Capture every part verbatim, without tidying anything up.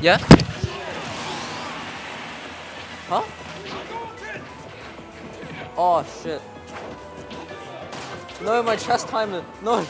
Yeah? Huh? Oh shit. No, my chest timer. No.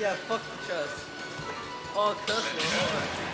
Yeah, fuck the chest. Oh, cuss me.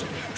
Let's go.